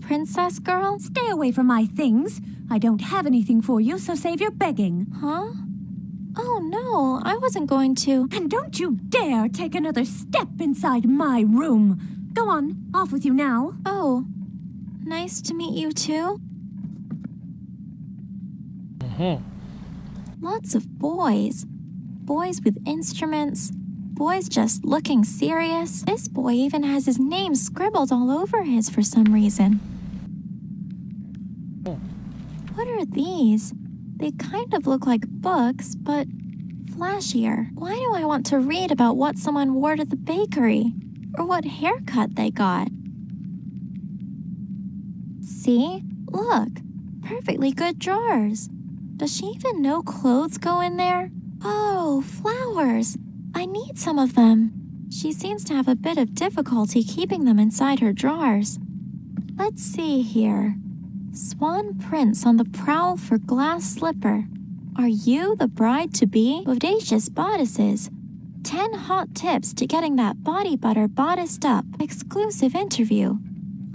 princess girl? Stay away from my things. I don't have anything for you, so save your begging. Huh? Oh, no, I wasn't going to. And don't you dare take another step inside my room. Go on, off with you now. Oh, nice to meet you too. Lots of boys. Boys with instruments. Boys just looking serious. This boy even has his name scribbled all over his for some reason. What are these? They kind of look like books, but flashier. Why do I want to read about what someone wore to the bakery? Or what haircut they got? See? Look. Perfectly good drawers. Does she even know clothes go in there? Oh, flowers. I need some of them. She seems to have a bit of difficulty keeping them inside her drawers. Let's see here. Swan Prince on the prowl for glass slipper. Are you the bride-to-be? Bodacious bodices. 10 hot tips to getting that body butter bodiced up. Exclusive interview.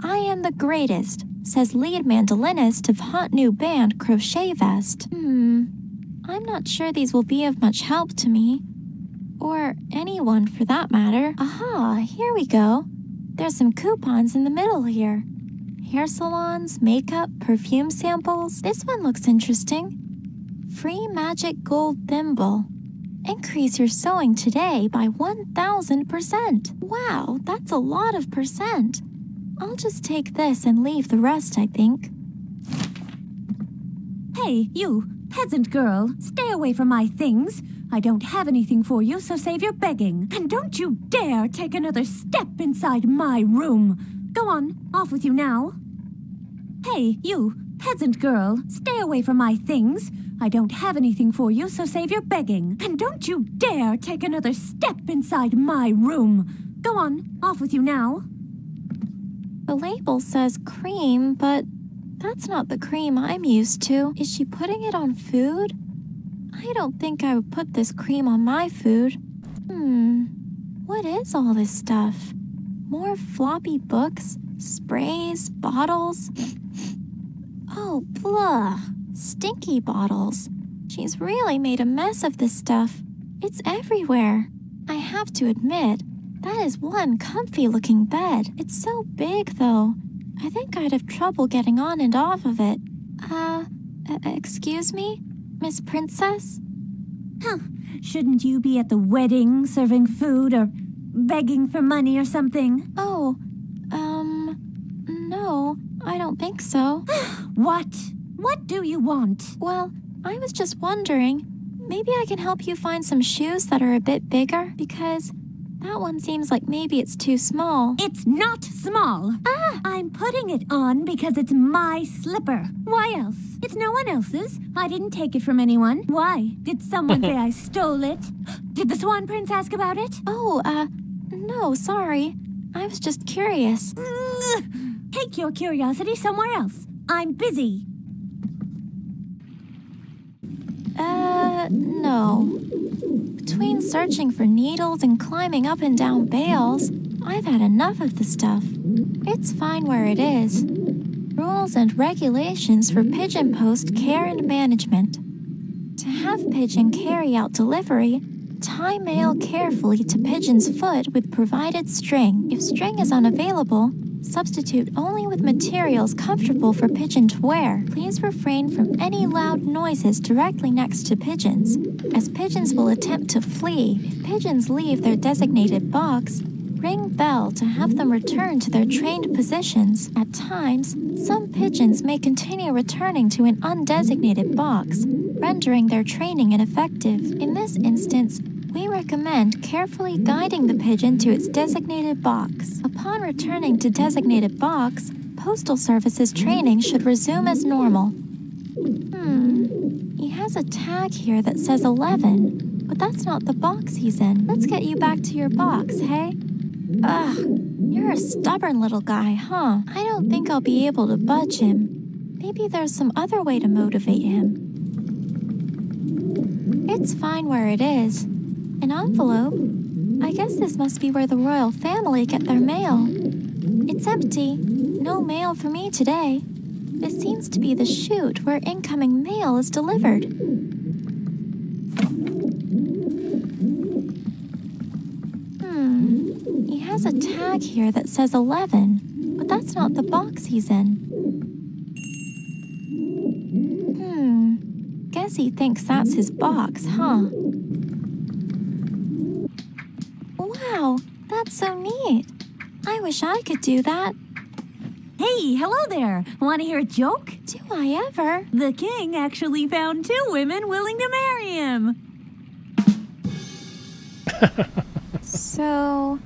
I am the greatest, says lead mandolinist of hot new band Crochet Vest. I'm not sure these will be of much help to me. Or anyone for that matter. Aha, here we go. There's some coupons in the middle here. Hair salons, makeup, perfume samples. This one looks interesting. Free magic gold thimble. Increase your sewing today by 1,000%. Wow, that's a lot of percent. I'll just take this and leave the rest, I think. Hey, you, peasant girl, stay away from my things. I don't have anything for you, so save your begging. And don't you dare take another step inside my room. Go on, off with you now. Hey, you, peasant girl, stay away from my things. I don't have anything for you, so save your begging. And don't you dare take another step inside my room. Go on, off with you now. The label says cream, but that's not the cream I'm used to. Is she putting it on food? I don't think I would put this cream on my food. What is all this stuff? More floppy books, sprays, bottles. Oh, blah. Stinky bottles. She's really made a mess of this stuff. It's everywhere. I have to admit, that is one comfy-looking bed. It's so big, though. I think I'd have trouble getting on and off of it. Excuse me, Miss Princess? Huh, shouldn't you be at the wedding, serving food, or begging for money or something? Oh, no, I don't think so. What? What do you want? Well, I was just wondering, maybe I can help you find some shoes that are a bit bigger, because that one seems like maybe it's too small. It's not small. Ah! I'm putting it on because it's my slipper. Why else? It's no one else's. I didn't take it from anyone. Why? Did someone say I stole it? Did the Swan Prince ask about it? Oh, no, sorry. I was just curious. Take your curiosity somewhere else. I'm busy. No. Between searching for needles and climbing up and down bales, I've had enough of the stuff. It's fine where it is. Rules and regulations for pigeon post care and management. To have pigeon carry out delivery, tie mail carefully to pigeon's foot with provided string. If string is unavailable, substitute only with materials comfortable for pigeon to wear. Please refrain from any loud noises directly next to pigeons, as pigeons will attempt to flee. If pigeons leave their designated box, ring bell to have them return to their trained positions. At times, some pigeons may continue returning to an undesignated box, rendering their training ineffective. In this instance, we recommend carefully guiding the pigeon to its designated box. Upon returning to designated box, Postal Service's training should resume as normal. He has a tag here that says 11, but that's not the box he's in. Let's get you back to your box, hey? Ugh, you're a stubborn little guy, huh? I don't think I'll be able to budge him. Maybe there's some other way to motivate him. It's fine where it is. An envelope? I guess this must be where the royal family get their mail. It's empty. no mail for me today. This seems to be the chute where incoming mail is delivered. He has a tag here that says 11, but that's not the box he's in. Guess he thinks that's his box, huh? Wow, that's so neat. I wish I could do that. Hey, hello there. Want to hear a joke? Do I ever? The king actually found 2 women willing to marry him. So,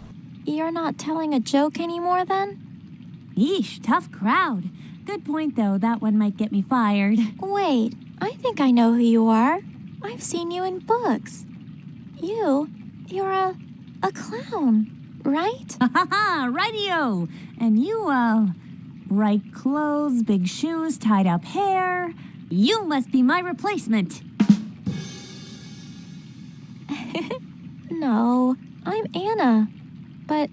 you're not telling a joke anymore then? Yeesh, tough crowd. Good point though, that one might get me fired. Wait, I think I know who you are. I've seen you in books. You're a clown. Right? Ha ha ha! Rightio! And you, bright clothes, big shoes, tied up hair. You must be my replacement. No, I'm Anna. But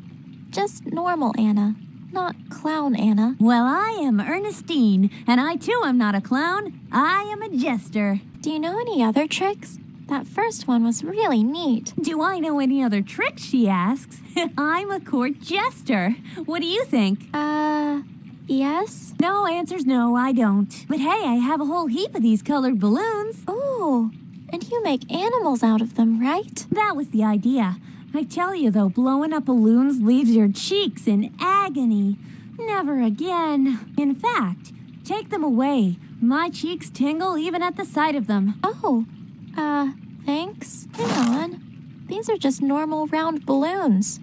just normal Anna, not clown Anna. Well, I am Ernestine, and I too am not a clown. I am a jester. Do you know any other tricks? That first one was really neat. Do I know any other tricks, she asks? I'm a court jester. What do you think? Yes? No, answer's no, I don't. But hey, I have a whole heap of these colored balloons. Ooh, and you make animals out of them, right? That was the idea. I tell you though, blowing up balloons leaves your cheeks in agony. Never again. In fact, take them away. My cheeks tingle even at the sight of them. Oh. Thanks. Hang on. These are just normal round balloons.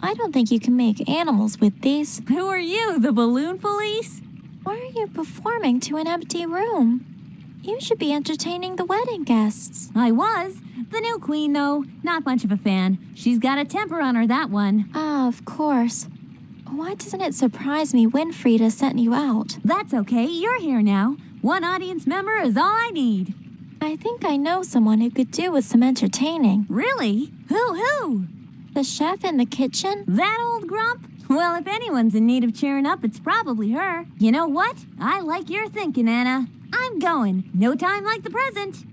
I don't think you can make animals with these. Who are you, the balloon police? Why are you performing to an empty room? You should be entertaining the wedding guests. I was. The new queen, though, not much of a fan. She's got a temper on her, that one. Ah, of course. Why doesn't it surprise me Winfrieda sent you out? That's okay. You're here now. One audience member is all I need. I think I know someone who could do with some entertaining. Really? Who? The chef in the kitchen? That old grump? Well, if anyone's in need of cheering up, it's probably her. You know what? I like your thinking, Anna. I'm going. No time like the present.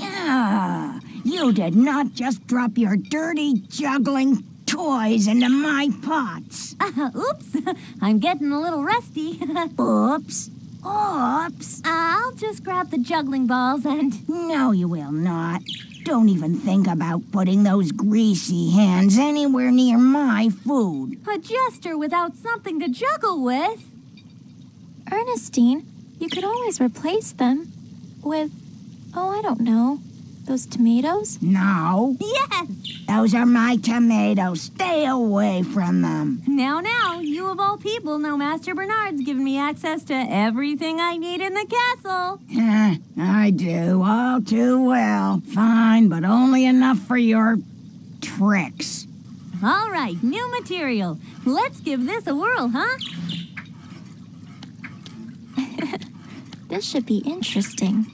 Ah, you did not just drop your dirty juggling toys into my pots. Oops. I'm getting a little rusty. Oops. Oops! I'll just grab the juggling balls and... No, you will not. Don't even think about putting those greasy hands anywhere near my food. A jester without something to juggle with? Ernestine, you could always replace them with... Oh, I don't know. Those tomatoes? No. Yes! Those are my tomatoes. Stay away from them. Now, you of all people know Master Bernard's given me access to everything I need in the castle. I do all too well. Fine, but only enough for your tricks. All right, new material. Let's give this a whirl, huh? This should be interesting.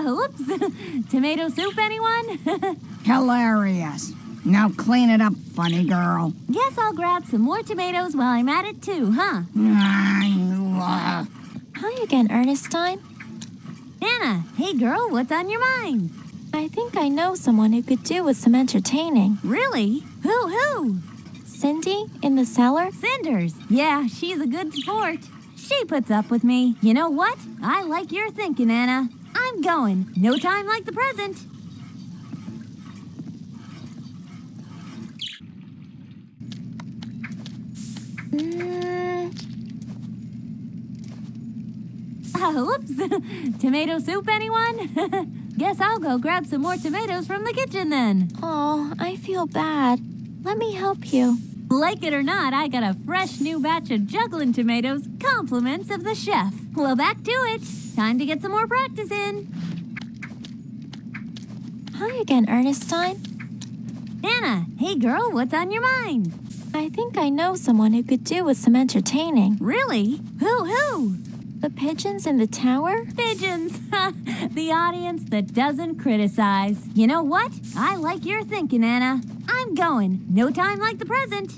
Oops. Tomato soup, anyone? Hilarious. Now clean it up, funny girl. Guess I'll grab some more tomatoes while I'm at it too, huh? Hi again, Ernestine. Anna, hey girl, what's on your mind? I think I know someone who could do with some entertaining. Really? Who? Cindy in the cellar? Cinders. Yeah, she's a good sport. She puts up with me. You know what? I like your thinking, Anna. I'm going. No time like the present. Oops. Tomato soup, anyone? Guess I'll go grab some more tomatoes from the kitchen then. Oh, I feel bad. Let me help you. Like it or not, I got a fresh new batch of juggling tomatoes, compliments of the chef. Well, back to it. Time to get some more practice in. Hi again, Ernestine. Anna, hey girl, what's on your mind? I think I know someone who could do with some entertaining. Really? Who? The pigeons in the tower? Pigeons! The audience that doesn't criticize. You know what? I like your thinking, Anna. I'm going. No time like the present.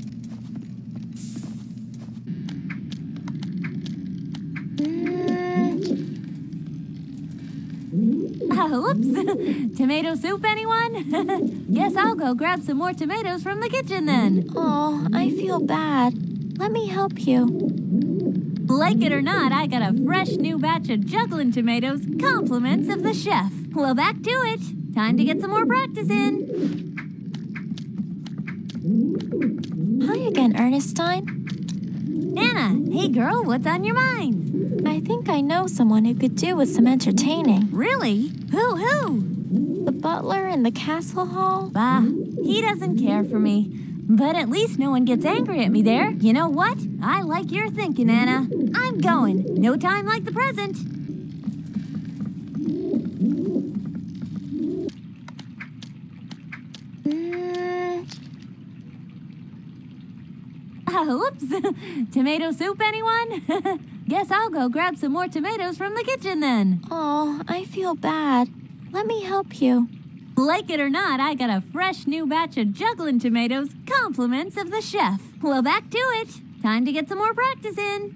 Whoops. Tomato soup, anyone? Guess I'll go grab some more tomatoes from the kitchen then. Oh, I feel bad. Let me help you. Like it or not, I got a fresh new batch of juggling tomatoes, compliments of the chef. Well, back to it. Time to get some more practice in. Hi again, Ernestine. Anna, hey girl, what's on your mind? I think I know someone who could do with some entertaining. Really? Who? The butler in the castle hall? Bah, he doesn't care for me. But at least no one gets angry at me there. You know what? I like your thinking, Anna. I'm going. No time like the present. Whoops. Tomato soup, anyone? Guess I'll go grab some more tomatoes from the kitchen then. Oh, I feel bad. Let me help you. Like it or not, I got a fresh new batch of juggling tomatoes, compliments of the chef. Well, back to it. Time to get some more practice in.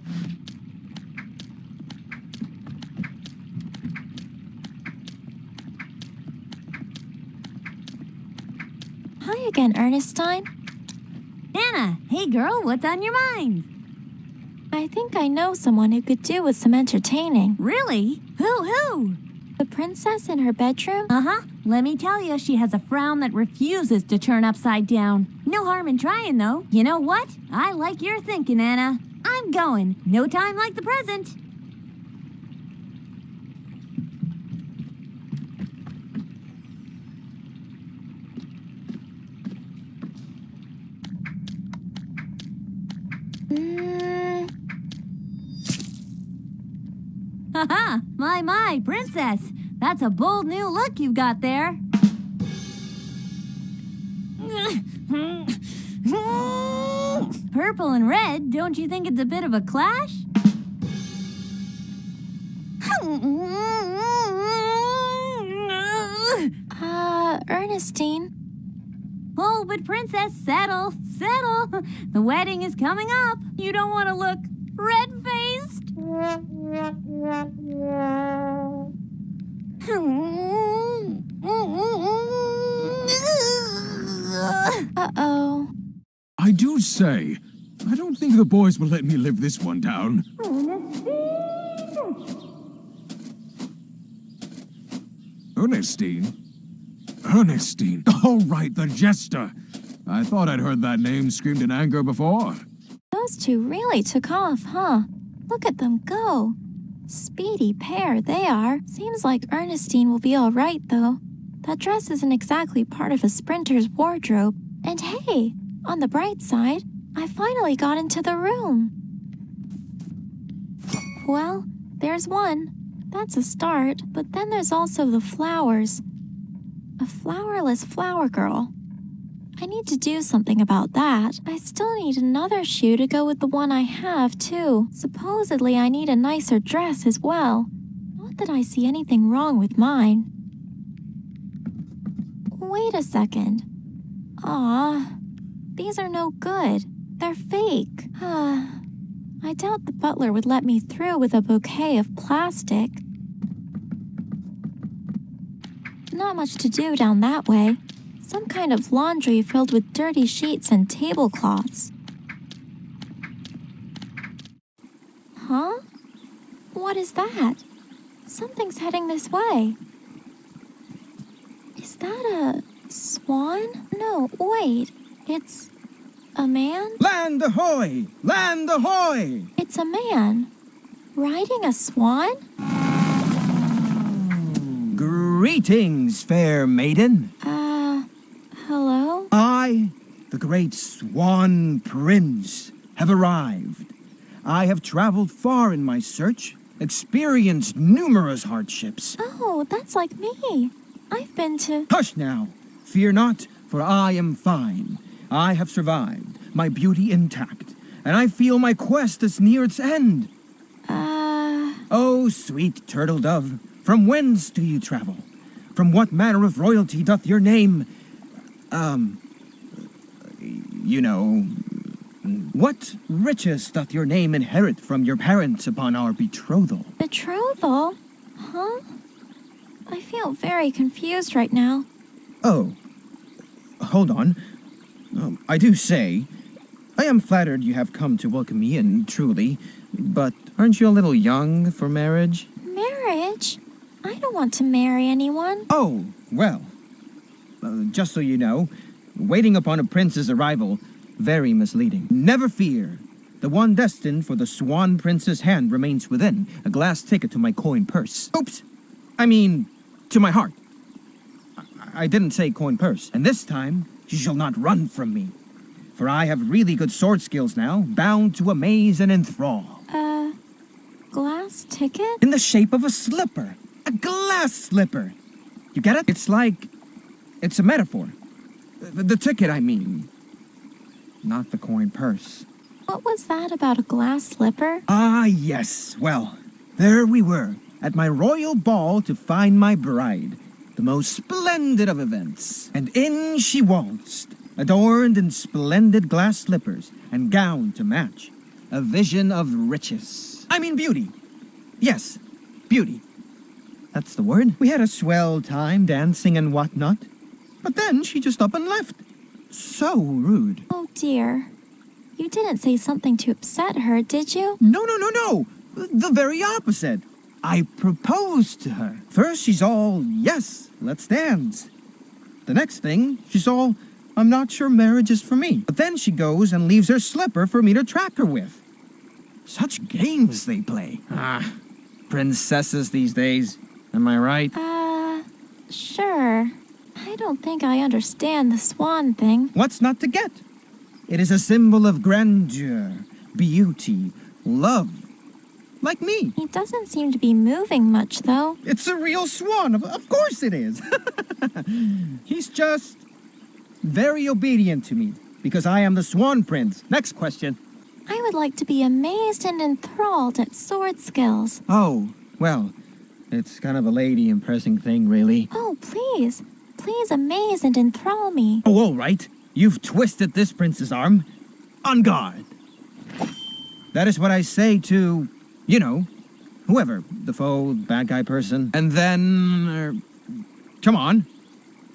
Hi again, Ernestine. Anna, hey girl, what's on your mind? I think I know someone who could do with some entertaining. Really? Who? The princess in her bedroom? Let me tell you, she has a frown that refuses to turn upside down. No harm in trying, though. You know what? I like your thinking, Anna. I'm going. No time like the present. Haha! My, princess! That's a bold new look you've got there! Purple and red, don't you think it's a bit of a clash? Ernestine? Oh, but princess, settle! The wedding is coming up! You don't want to look red-faced! Uh-oh. I do say, I don't think the boys will let me live this one down. Ernestine? Oh, right, the jester. I thought I'd heard that name screamed in anger before. Those two really took off, huh? Look at them go. Speedy pair, they are. Seems like Ernestine will be all right, though. That dress isn't exactly part of a sprinter's wardrobe. And hey, on the bright side, I finally got into the room. Well, there's one. That's a start. But then there's also the flowers. A flowerless flower girl. I need to do something about that. I still need another shoe to go with the one I have, too. Supposedly, I need a nicer dress as well. Not that I see anything wrong with mine. Wait a second. Aw, these are no good. They're fake. I doubt the butler would let me through with a bouquet of plastic. Not much to do down that way. Some kind of laundry filled with dirty sheets and tablecloths. Huh? What is that? Something's heading this way. Is that a swan? No, wait. It's a man? Land ahoy! Land ahoy! It's a man. Riding a swan? Greetings, fair maiden. Hello? I, the great Swan Prince, have arrived. I have traveled far in my search, experienced numerous hardships. Oh, that's like me. I've been to... Hush now. Fear not, for I am fine. I have survived, my beauty intact, and I feel my quest is near its end. Oh, sweet turtle dove, From whence do you travel? From what manner of royalty doth your name... you know... What riches doth your name inherit from your parents upon our betrothal? Betrothal? Huh? I feel very confused right now. Oh. Hold on. I do say... I am flattered you have come to welcome me in, truly, but aren't you a little young for marriage? Marriage? I don't want to marry anyone. Oh, well. Just so you know, waiting upon a prince's arrival, very misleading. Never fear. The one destined for the Swan Prince's hand remains within, a glass ticket to my coin purse. Oops! I mean, to my heart. I didn't say coin purse. And this time, you shall not run from me. For I have really good sword skills now, bound to amaze and enthrall. Glass ticket? In the shape of a slipper. A glass slipper. You get it? It's like... It's a metaphor. The ticket, I mean. Not the coin purse. What was that about a glass slipper? Ah, yes. Well, there we were, at my royal ball to find my bride. The most splendid of events. And in she waltzed. Adorned in splendid glass slippers and gown to match. A vision of riches. I mean beauty. Yes, beauty. That's the word. We had a swell time dancing and whatnot. But then she just up and left. So rude. Oh dear. You didn't say something to upset her, did you? No. The very opposite. I proposed to her. First she's all, yes, let's dance. The next thing, she's all... I'm not sure marriage is for me. But then she goes and leaves her slipper for me to track her with. Such games they play. Ah, princesses these days. Am I right? Sure. I don't think I understand the swan thing. What's not to get? It is a symbol of grandeur, beauty, love. Like me. He doesn't seem to be moving much, though. It's a real swan. Of course it is. He's just... very obedient to me, because I am the Swan Prince. Next question. I would like to be amazed and enthralled at sword skills. Oh, well, it's kind of a lady-impressing thing, really. Oh, please. Please amaze and enthrall me. Oh, all right. You've twisted this prince's arm. On guard. That is what I say to, you know, whoever, the foe, bad guy person. And then, come on.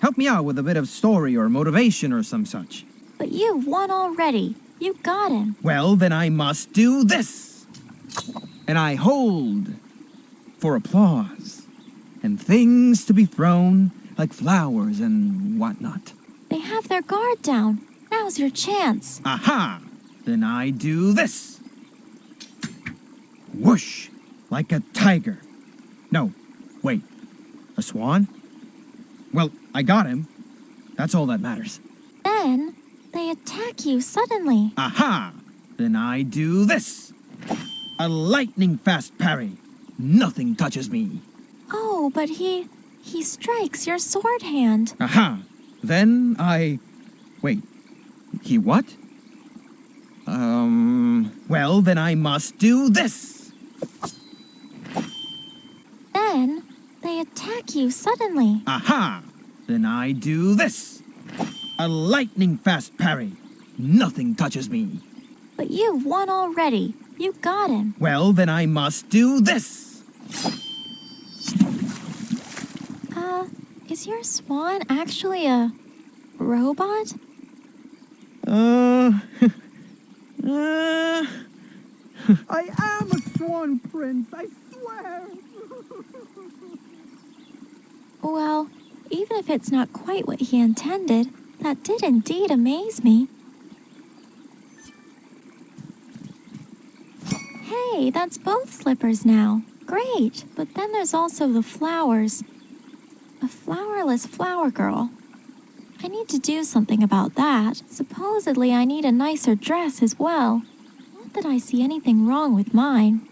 Help me out with a bit of story or motivation or some such. But you've won already. You got him. Well, then I must do this. And I hold for applause and things to be thrown like flowers and whatnot. They have their guard down. Now's your chance. Aha! Then I do this. Whoosh! Like a tiger. No, wait. A swan? Well, I got him. That's all that matters. Then, they attack you suddenly. Aha! Then I do this. A lightning-fast parry. Nothing touches me. Oh, but he strikes your sword hand. Aha! Then I... Wait. He what? Well, then I must do this. Then... they attack you suddenly. Aha! Then I do this. A lightning-fast parry. Nothing touches me. But you've won already. You got him. Well, then I must do this. Is your swan actually a... robot? I am a swan prince, I swear! Well, even if it's not quite what he intended, that did indeed amaze me. Hey, that's both slippers now. Great, but then there's also the flowers. A flowerless flower girl. I need to do something about that. Supposedly I need a nicer dress as well. Not that I see anything wrong with mine.